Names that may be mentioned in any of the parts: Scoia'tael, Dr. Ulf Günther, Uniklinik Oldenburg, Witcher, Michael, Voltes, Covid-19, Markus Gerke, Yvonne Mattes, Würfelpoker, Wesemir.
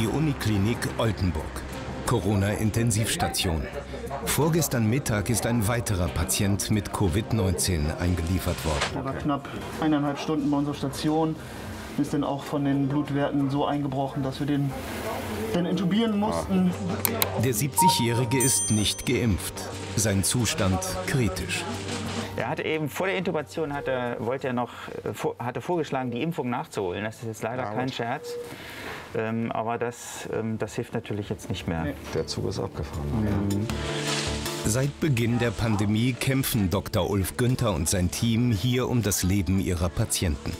die Uniklinik Oldenburg, Corona-Intensivstation. Vorgestern Mittag ist ein weiterer Patient mit Covid-19 eingeliefert worden. Er war knapp 1,5 Stunden bei unserer Station, ist dann auch von den Blutwerten so eingebrochen, dass wir den intubieren mussten. Der 70-Jährige ist nicht geimpft. Sein Zustand kritisch. Er hatte eben vor der Intubation hatte vorgeschlagen, die Impfung nachzuholen. Das ist jetzt leider kein Scherz. Aber das hilft natürlich jetzt nicht mehr. Der Zug ist abgefahren. Seit Beginn der Pandemie kämpfen Dr. Ulf Günther und sein Team hier um das Leben ihrer Patienten.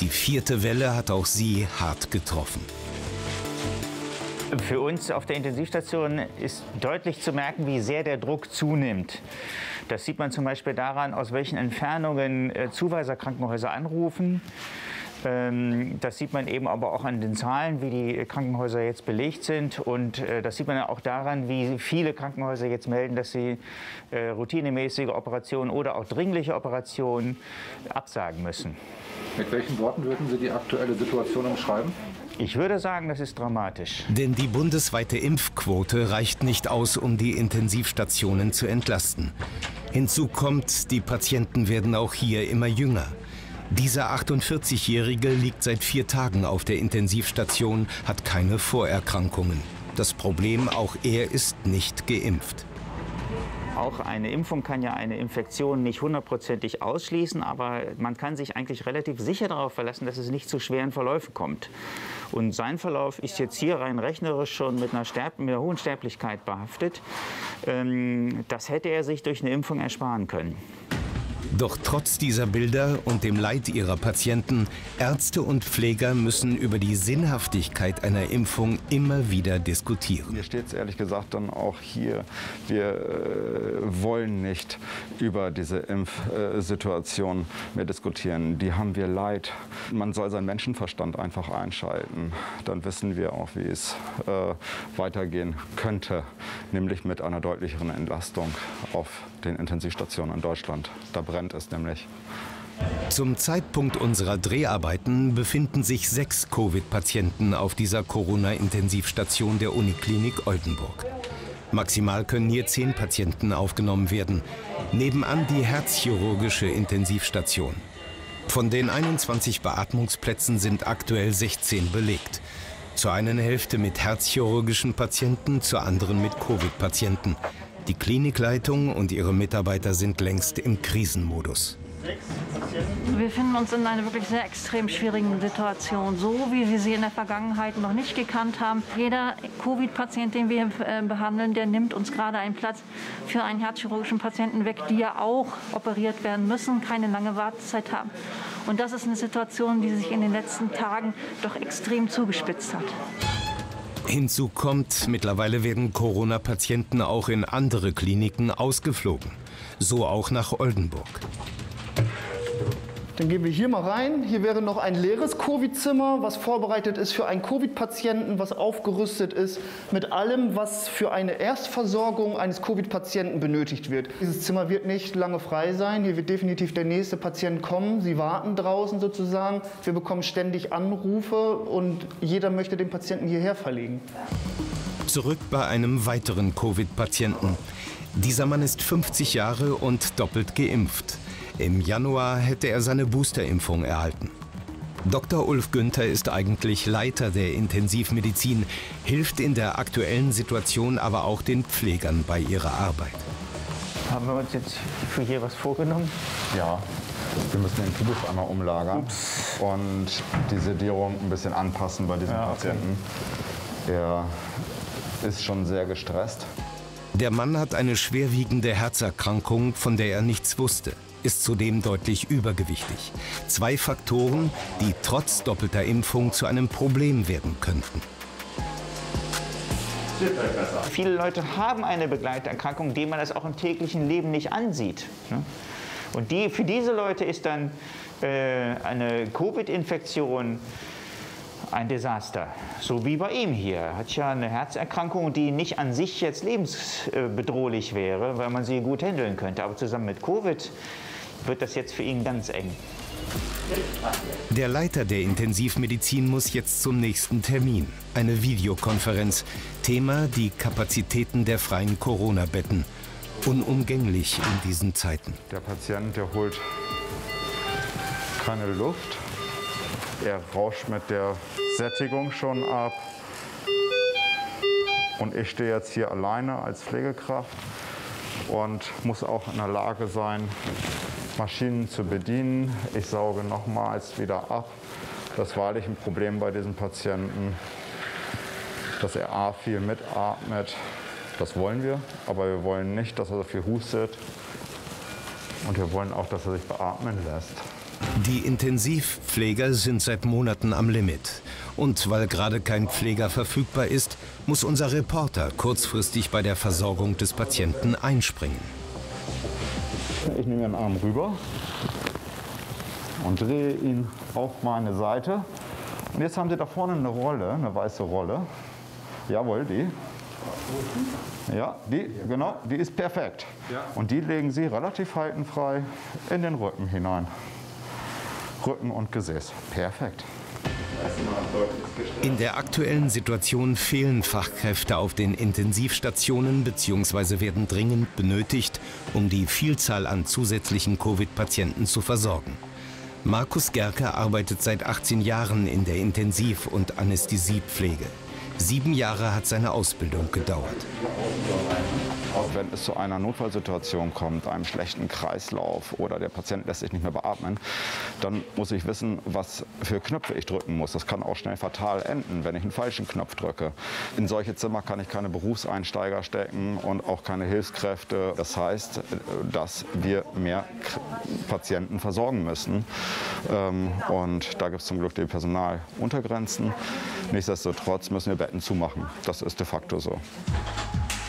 Die vierte Welle hat auch sie hart getroffen. Für uns auf der Intensivstation ist deutlich zu merken, wie sehr der Druck zunimmt. Das sieht man zum Beispiel daran, aus welchen Entfernungen Zuweiserkrankenhäuser anrufen. Das sieht man eben aber auch an den Zahlen, wie die Krankenhäuser jetzt belegt sind. Und das sieht man auch daran, wie viele Krankenhäuser jetzt melden, dass sie routinemäßige Operationen oder auch dringliche Operationen absagen müssen. Mit welchen Worten würden Sie die aktuelle Situation umschreiben? Ich würde sagen, das ist dramatisch. Denn die bundesweite Impfquote reicht nicht aus, um die Intensivstationen zu entlasten. Hinzu kommt, die Patienten werden auch hier immer jünger. Dieser 48-Jährige liegt seit 4 Tagen auf der Intensivstation, hat keine Vorerkrankungen. Das Problem, auch er ist nicht geimpft. Auch eine Impfung kann ja eine Infektion nicht hundertprozentig ausschließen, aber man kann sich eigentlich relativ sicher darauf verlassen, dass es nicht zu schweren Verläufen kommt. Und sein Verlauf ist jetzt hier rein rechnerisch schon mit einer hohen Sterblichkeit behaftet. Das hätte er sich durch eine Impfung ersparen können. Doch trotz dieser Bilder und dem Leid ihrer Patienten, Ärzte und Pfleger müssen über die Sinnhaftigkeit einer Impfung immer wieder diskutieren. Mir steht es ehrlich gesagt dann auch hier, wir wollen nicht über diese Impfsituation mehr diskutieren. Die haben wir leid. Man soll seinen Menschenverstand einfach einschalten. Dann wissen wir auch, wie es weitergehen könnte, nämlich mit einer deutlicheren Entlastung auf den Intensivstationen in Deutschland. Da brennt es nämlich. Zum Zeitpunkt unserer Dreharbeiten befinden sich 6 Covid-Patienten auf dieser Corona-Intensivstation der Uniklinik Oldenburg. Maximal können hier 10 Patienten aufgenommen werden. Nebenan die herzchirurgische Intensivstation. Von den 21 Beatmungsplätzen sind aktuell 16 belegt. Zur einen Hälfte mit herzchirurgischen Patienten, zur anderen mit Covid-Patienten. Die Klinikleitung und ihre Mitarbeiter sind längst im Krisenmodus. Wir befinden uns in einer wirklich sehr extrem schwierigen Situation, so wie wir sie in der Vergangenheit noch nicht gekannt haben. Jeder Covid-Patient, den wir behandeln, der nimmt uns gerade einen Platz für einen herzchirurgischen Patienten weg, die ja auch operiert werden müssen, keine lange Wartezeit haben. Und das ist eine Situation, die sich in den letzten Tagen doch extrem zugespitzt hat. Hinzu kommt, mittlerweile werden Corona-Patienten auch in andere Kliniken ausgeflogen. So auch nach Oldenburg. Dann gehen wir hier mal rein. Hier wäre noch ein leeres Covid-Zimmer, was vorbereitet ist für einen Covid-Patienten, was aufgerüstet ist mit allem, was für eine Erstversorgung eines Covid-Patienten benötigt wird. Dieses Zimmer wird nicht lange frei sein. Hier wird definitiv der nächste Patient kommen. Sie warten draußen sozusagen. Wir bekommen ständig Anrufe und jeder möchte den Patienten hierher verlegen. Zurück bei einem weiteren Covid-Patienten. Dieser Mann ist 50 Jahre und doppelt geimpft. Im Januar hätte er seine Boosterimpfung erhalten. Dr. Ulf Günther ist eigentlich Leiter der Intensivmedizin, hilft in der aktuellen Situation aber auch den Pflegern bei ihrer Arbeit. Haben wir uns jetzt für hier was vorgenommen? Ja, wir müssen den Tubus einmal umlagern und die Sedierung ein bisschen anpassen bei diesem Patienten. Er ist schon sehr gestresst. Der Mann hat eine schwerwiegende Herzerkrankung, von der er nichts wusste. Ist zudem deutlich übergewichtig. 2 Faktoren, die trotz doppelter Impfung zu einem Problem werden könnten. Viele Leute haben eine Begleiterkrankung, die man das auch im täglichen Leben nicht ansieht. Und für diese Leute ist dann eine Covid-Infektion ein Desaster. So wie bei ihm hier. Er hat ja eine Herzerkrankung, die nicht an sich jetzt lebensbedrohlich wäre, weil man sie gut handeln könnte. Aber zusammen mit Covid wird das jetzt für ihn ganz eng. Der Leiter der Intensivmedizin muss jetzt zum nächsten Termin. Eine Videokonferenz. Thema: die Kapazitäten der freien Corona-Betten. Unumgänglich in diesen Zeiten. Der Patient, der holt keine Luft. Er rauscht mit der Sättigung schon ab. Und ich stehe jetzt hier alleine als Pflegekraft und muss auch in der Lage sein, Maschinen zu bedienen. Ich sauge nochmals wieder ab. Das ist wahrlich ein Problem bei diesem Patienten, dass er A, viel mitatmet. Das wollen wir, aber wir wollen nicht, dass er so viel hustet. Und wir wollen auch, dass er sich beatmen lässt. Die Intensivpfleger sind seit Monaten am Limit. Und weil gerade kein Pfleger verfügbar ist, muss unser Reporter kurzfristig bei der Versorgung des Patienten einspringen. Ich nehme den Arm rüber und drehe ihn auf meine Seite. Und jetzt haben Sie da vorne eine Rolle, eine weiße Rolle. Jawohl, die. Ja, die, genau, die ist perfekt. Und die legen Sie relativ haltenfrei in den Rücken hinein. Rücken und Gesäß. Perfekt. In der aktuellen Situation fehlen Fachkräfte auf den Intensivstationen bzw. werden dringend benötigt, um die Vielzahl an zusätzlichen Covid-Patienten zu versorgen. Markus Gerke arbeitet seit 18 Jahren in der Intensiv- und Anästhesiepflege. 7 Jahre hat seine Ausbildung gedauert. Wenn es zu einer Notfallsituation kommt, einem schlechten Kreislauf oder der Patient lässt sich nicht mehr beatmen, dann muss ich wissen, was für Knöpfe ich drücken muss. Das kann auch schnell fatal enden, wenn ich einen falschen Knopf drücke. In solche Zimmer kann ich keine Berufseinsteiger stecken und auch keine Hilfskräfte. Das heißt, dass wir mehr Patienten versorgen müssen. Und da gibt es zum Glück die Personaluntergrenzen. Nichtsdestotrotz müssen wir Betten zumachen. Das ist de facto so.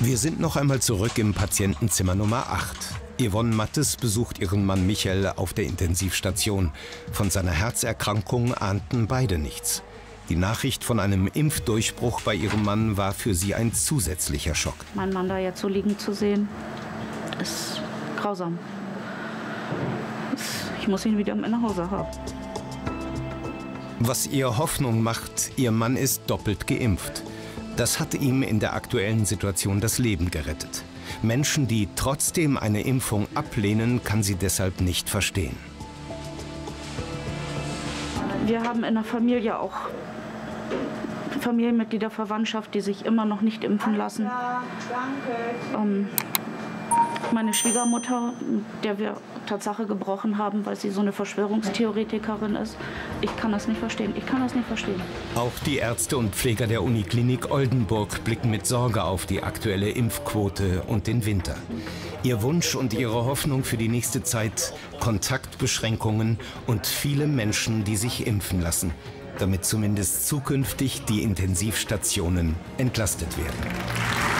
Wir sind noch einmal zurück im Patientenzimmer Nummer 8. Yvonne Mattes besucht ihren Mann Michael auf der Intensivstation. Von seiner Herzerkrankung ahnten beide nichts. Die Nachricht von einem Impfdurchbruch bei ihrem Mann war für sie ein zusätzlicher Schock. Mein Mann da jetzt so liegen zu sehen, ist grausam. Ich muss ihn wieder mit nach Hause haben. Was ihr Hoffnung macht, ihr Mann ist doppelt geimpft. Das hat ihm in der aktuellen Situation das Leben gerettet. Menschen, die trotzdem eine Impfung ablehnen, kann sie deshalb nicht verstehen. Wir haben in der Familie auch Familienmitglieder, Verwandtschaft, die sich immer noch nicht impfen lassen. Meine Schwiegermutter, der wir Tatsache gebrochen haben, weil sie so eine Verschwörungstheoretikerin ist. Ich kann das nicht verstehen. Ich kann das nicht verstehen. Auch die Ärzte und Pfleger der Uniklinik Oldenburg blicken mit Sorge auf die aktuelle Impfquote und den Winter. Ihr Wunsch und ihre Hoffnung für die nächste Zeit: Kontaktbeschränkungen und viele Menschen, die sich impfen lassen, damit zumindest zukünftig die Intensivstationen entlastet werden.